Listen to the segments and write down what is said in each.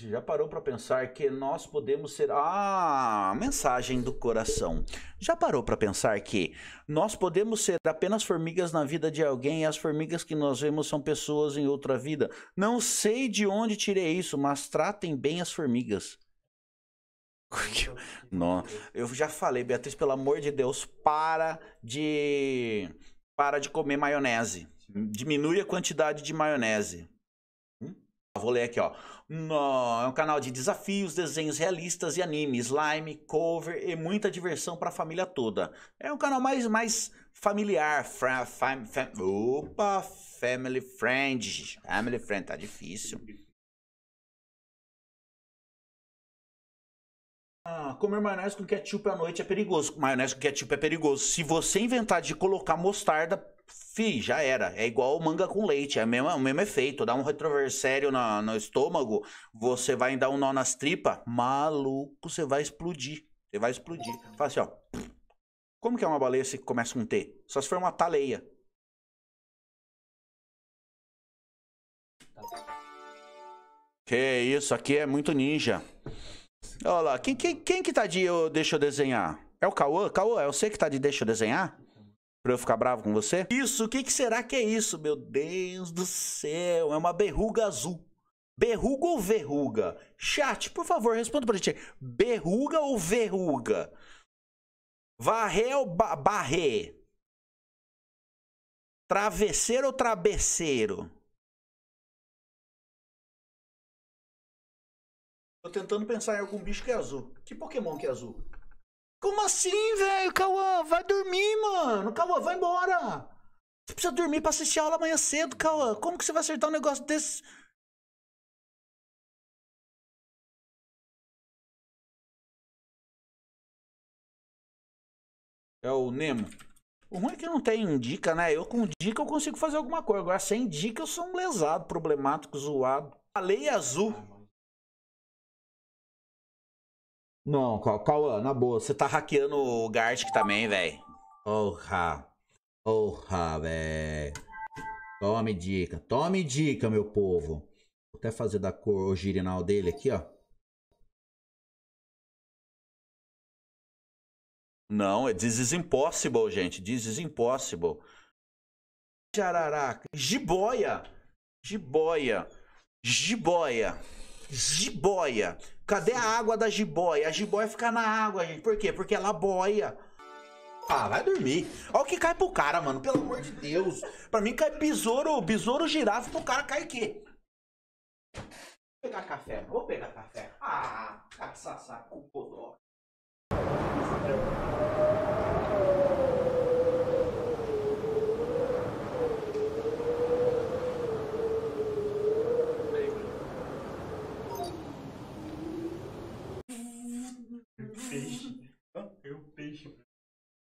Já parou para pensar que nós podemos ser... Ah, mensagem do coração. Já parou para pensar que nós podemos ser apenas formigas na vida de alguém e as formigas que nós vemos são pessoas em outra vida? Não sei de onde tirei isso, mas tratem bem as formigas. Não, eu já falei, Beatriz, pelo amor de Deus, para de comer maionese. Diminui a quantidade de maionese. Vou ler aqui, ó. É um canal de desafios, desenhos realistas e anime, slime, cover e muita diversão para a família toda. É um canal mais familiar, family friend, tá difícil. Ah, comer maionese com ketchup à noite é perigoso. Maionese com ketchup é perigoso. Se você inventar de colocar mostarda, fi, já era. É igual manga com leite, é o mesmo efeito. Dá um retroversério no estômago, você vai dar um nó nas tripas, maluco, você vai explodir. Você vai explodir. Fala assim, ó. Como que é uma baleia que começa com T? Só se for uma taleia. Que isso, aqui é muito ninja. Olha lá, quem que tá de deixa eu desenhar? É o Cauã? Cauã, é você que tá de deixa eu desenhar? Pra eu ficar bravo com você? Isso, o que, que será que é isso? Meu Deus do céu, é uma berruga azul. Berruga ou verruga? Chat, por favor, responda pra gente. Berruga ou verruga? Varrer ou barrer? Travesseiro ou travesseiro? Tô tentando pensar em algum bicho que é azul. Que Pokémon que é azul? Como assim, velho? Cauã, vai dormir, mano. Cauã, vai embora. Você precisa dormir pra assistir a aula amanhã cedo, Cauã. Como que você vai acertar um negócio desse? É o Nemo. O ruim é que não tem dica, né? Eu com dica eu consigo fazer alguma coisa. Agora, sem dica eu sou um lesado, problemático, zoado. Baleia azul. Não, Cauã, na boa, você tá hackeando o Gartic também, velho. Porra, velho. Tome dica, meu povo. Vou até fazer da cor o girinal dele aqui, ó. Não, é this is impossible, gente. This is impossible. Jararaca. Jiboia. Cadê a água da jiboia? A jiboia fica na água, gente. Por quê? Porque ela boia. Ah, vai dormir. Olha o que cai pro cara, mano. Pelo amor de Deus. Pra mim cai besouro, girafa. Pro cara cai o quê? Vou pegar café. Ah, caçaçá com podó.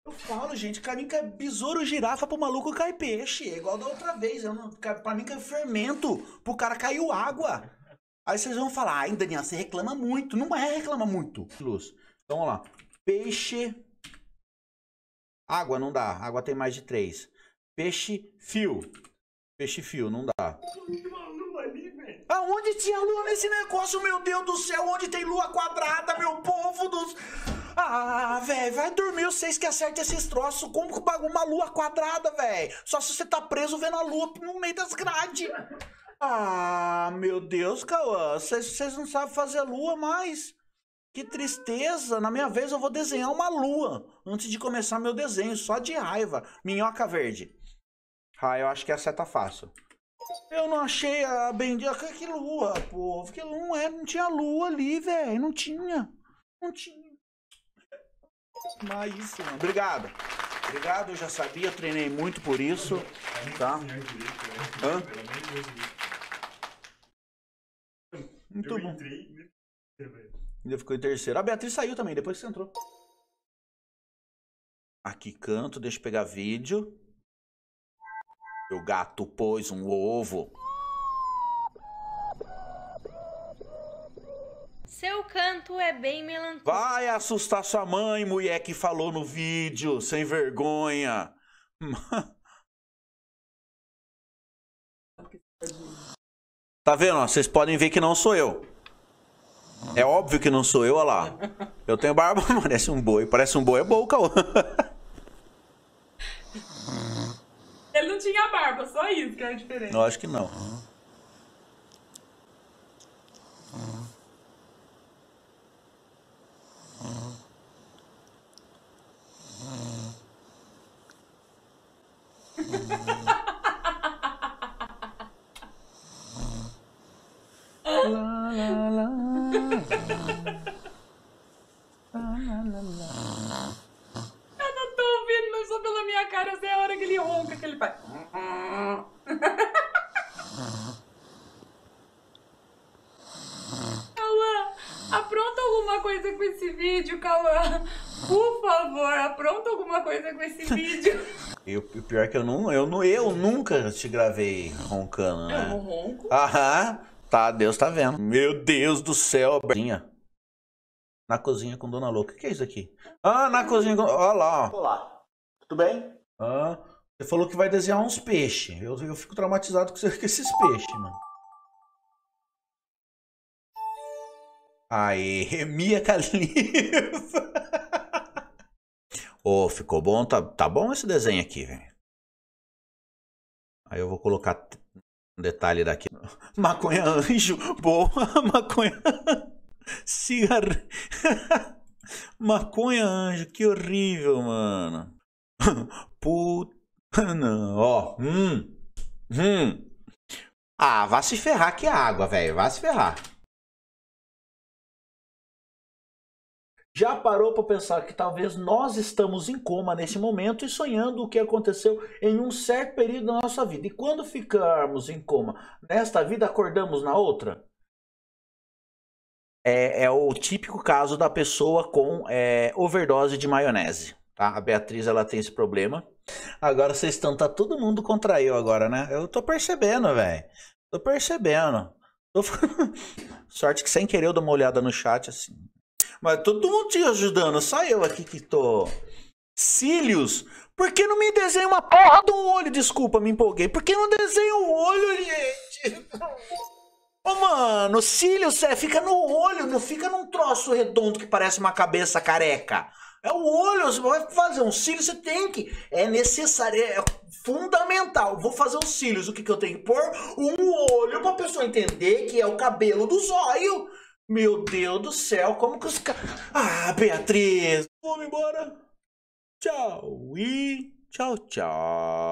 Eu falo, gente, pra mim cai besouro, girafa, pro maluco cai peixe. É igual da outra vez. Pra mim cai fermento, pro cara caiu água. Aí vocês vão falar, ai, Daniel, você reclama muito. Não é reclama muito. Luz. Então, vamos lá. Peixe. Água não dá. Água tem mais de 3. Peixe fio, não dá. Aonde tinha lua nesse negócio, meu Deus do céu? Onde tem lua quadrada, meu povo dos... Ah, velho, vai dormir vocês que acertam esses troços. Como que bagulho uma lua quadrada, velho? Só se você tá preso vendo a lua no meio das grades. Ah, meu Deus, Cauã, vocês não sabem fazer lua mais. Que tristeza. Na minha vez eu vou desenhar uma lua antes de começar meu desenho, só de raiva. Minhoca verde. Ah, eu acho que essa tá fácil. Eu não achei a bendita. Que lua, povo. Que lua, não tinha lua ali, velho. Não tinha. Mas isso, mano. Obrigado, eu já sabia, treinei muito por isso. Tá? Hã? Muito bom. Ainda ficou em terceiro. A Beatriz saiu também, depois que você entrou. Aqui canto, deixa eu pegar vídeo. O gato pôs um ovo. Seu canto é bem melancólico. Vai assustar sua mãe, mulher que falou no vídeo, sem vergonha. Tá vendo? Vocês podem ver que não sou eu. É óbvio que não sou eu, olha lá. Eu tenho barba, parece um boi. Parece um boi, é bom, Cauã. Ele não tinha barba, só isso que era diferente. Eu acho que não. Pior que eu nunca te gravei roncando, né? Eu não ronco. Aham, tá, Deus tá vendo. Meu Deus do céu, Bertinha. Na cozinha com Dona Louca. O que é isso aqui? Ah, na cozinha com... Olha lá, ó. Olá, tudo bem? Ah, você falou que vai desenhar uns peixes. Eu fico traumatizado com esses peixes, mano. Aê, Mia Khalifa. Ô, ficou bom? Tá bom esse desenho aqui, velho. Aí eu vou colocar um detalhe daqui. Maconha anjo. Boa, maconha. Cigarro. Maconha anjo. Que horrível, mano. Puta, não. Ó. Ah, vá se ferrar que é água, velho. Vá se ferrar. Já parou para pensar que talvez nós estamos em coma nesse momento e sonhando o que aconteceu em um certo período da nossa vida? E quando ficarmos em coma nesta vida, acordamos na outra? É o típico caso da pessoa com overdose de maionese. Tá? A Beatriz, ela tem esse problema. Agora vocês estão... Tá todo mundo contra eu agora, né? Eu tô percebendo, velho. Tô percebendo. Sorte que sem querer eu dou uma olhada no chat assim... Mas todo mundo te ajudando, só eu aqui que tô... Cílios? Por que não me desenha uma porra de um olho? Desculpa, me empolguei. Por que não desenha um olho, gente? Ô, mano, cílios, fica no olho, não fica num troço redondo que parece uma cabeça careca. É o olho, você vai fazer um cílio, você tem que... É necessário, é fundamental. Vou fazer os cílios, o que eu tenho que pôr? Um olho pra pessoa entender que é o cabelo do zóio. Meu Deus do céu, como que os caras... Ah, Beatriz! Vamos embora! Tchau e tchau, tchau!